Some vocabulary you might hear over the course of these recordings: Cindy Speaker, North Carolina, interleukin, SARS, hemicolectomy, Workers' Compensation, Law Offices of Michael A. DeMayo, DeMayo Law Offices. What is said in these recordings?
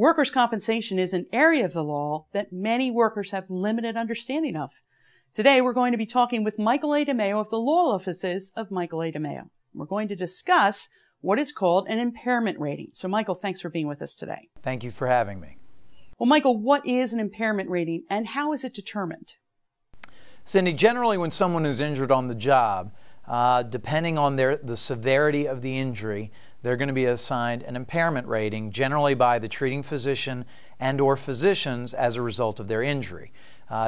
Workers' compensation is an area of the law that many workers have limited understanding of. Today, we're going to be talking with Michael A. DeMayo of the Law Offices of Michael A. DeMayo. We're going to discuss what is called an impairment rating. So, Michael, thanks for being with us today. Thank you for having me. Well, Michael, what is an impairment rating and how is it determined? Cindy, generally when someone is injured on the job, depending on the severity of the injury, they're going to be assigned an impairment rating, generally by the treating physician and or physicians as a result of their injury.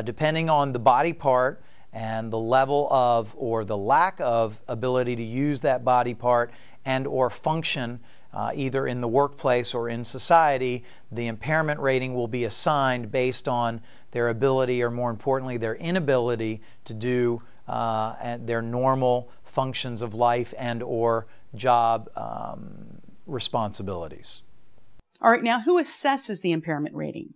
Depending on the body part and the level of or the lack of ability to use that body part and or function either in the workplace or in society, the impairment rating will be assigned based on their ability, or more importantly, their inability to do their normal functions of life and or job responsibilities. All right, now who assesses the impairment rating?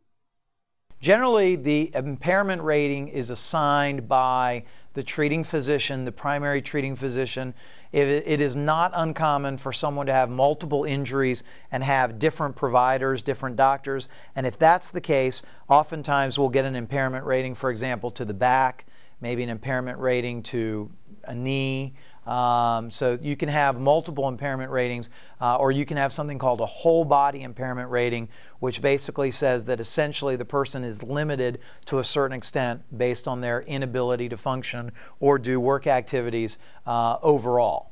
Generally, the impairment rating is assigned by the treating physician, the primary treating physician. It is not uncommon for someone to have multiple injuries and have different providers, different doctors. And if that's the case, oftentimes we'll get an impairment rating, for example, to the back, maybe an impairment rating to a knee. So you can have multiple impairment ratings, or you can have something called a whole body impairment rating, which basically says that essentially the person is limited to a certain extent based on their inability to function or do work activities overall.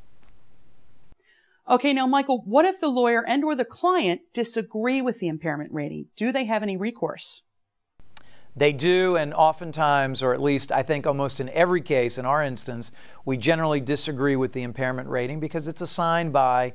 Okay, now Michael, what if the lawyer and or the client disagree with the impairment rating? Do they have any recourse? They do, and oftentimes, or at least I think almost in every case in our instance, we generally disagree with the impairment rating because it's assigned by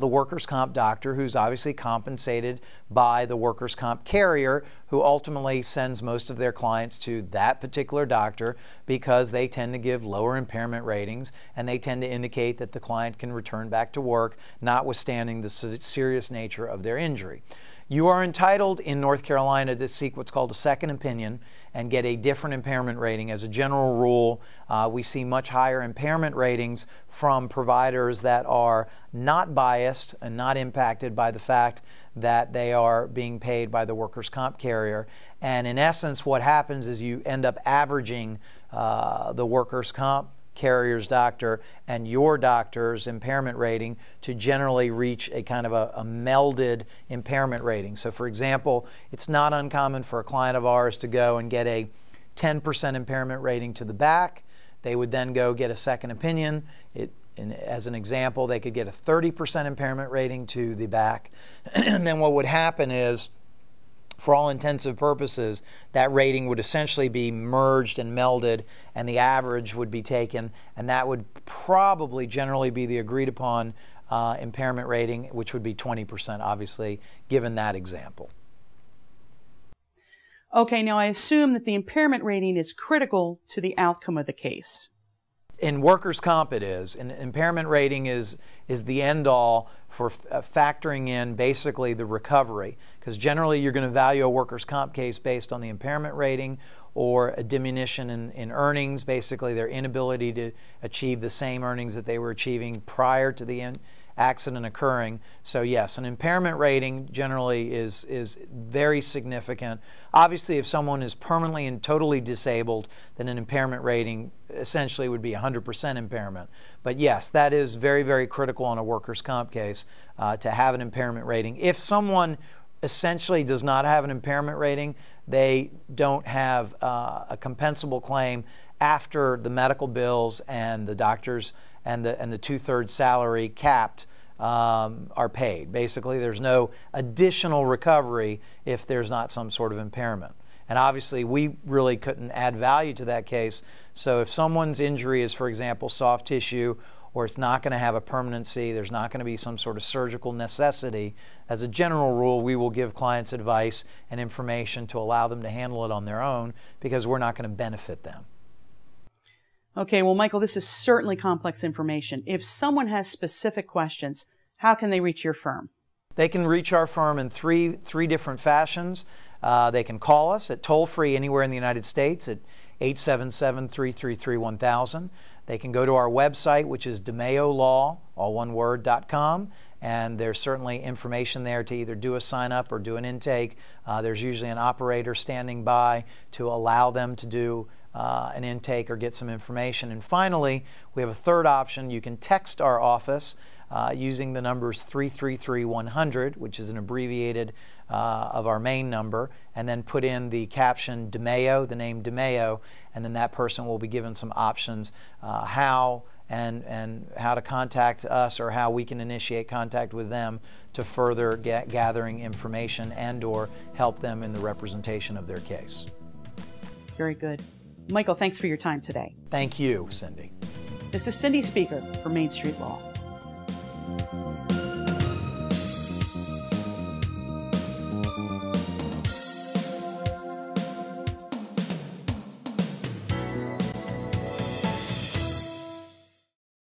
the workers' comp doctor, who's obviously compensated by the workers' comp carrier, who ultimately sends most of their clients to that particular doctor because they tend to give lower impairment ratings and they tend to indicate that the client can return back to work, notwithstanding the serious nature of their injury. You are entitled in North Carolina to seek what's called a second opinion and get a different impairment rating. As a general rule, we see much higher impairment ratings from providers that are not biased and not impacted by the fact that they are being paid by the workers' comp carrier. And in essence, what happens is you end up averaging the workers' comp carrier's doctor and your doctor's impairment rating to generally reach a kind of a melded impairment rating. So for example, it's not uncommon for a client of ours to go and get a 10% impairment rating to the back. They would then go get a second opinion. As an example, they could get a 30% impairment rating to the back. And then what would happen is, for all intensive purposes, that rating would essentially be merged and melded, and the average would be taken, and that would probably generally be the agreed upon impairment rating, which would be 20%, obviously, given that example. Okay, now I assume that the impairment rating is critical to the outcome of the case. In workers' comp it is. An impairment rating is the end-all for factoring in basically the recovery, because generally you're going to value a workers' comp case based on the impairment rating or a diminution in earnings, basically their inability to achieve the same earnings that they were achieving prior to the accident occurring. So yes, an impairment rating generally is very significant. Obviously, if someone is permanently and totally disabled, then an impairment rating essentially would be 100% impairment. But yes, that is very, very critical on a workers' comp case to have an impairment rating. If someone essentially does not have an impairment rating, they don't have a compensable claim after the medical bills and the doctors and the two-thirds salary capped are paid. Basically, there's no additional recovery if there's not some sort of impairment. And obviously, we really couldn't add value to that case. So if someone's injury is, for example, soft tissue, or it's not going to have a permanency, there's not going to be some sort of surgical necessity, as a general rule, we will give clients advice and information to allow them to handle it on their own because we're not going to benefit them. Okay, well, Michael, this is certainly complex information. If someone has specific questions, how can they reach your firm? They can reach our firm in three different fashions. They can call us at toll-free anywhere in the United States at 877-333-1000. They can go to our website, which is DeMayoLaw, all one word, .com, and there's certainly information there to either do a sign-up or do an intake. There's usually an operator standing by to allow them to do an intake or get some information. And finally, we have a third option. You can text our office using the numbers 333-100, which is an abbreviated of our main number, and then put in the caption DeMayo, the name DeMayo, and then that person will be given some options how to contact us or how we can initiate contact with them to further get gathering information and or help them in the representation of their case. Very good. Michael, thanks for your time today. Thank you, Cindy. This is Cindy Speaker for Main Street Law.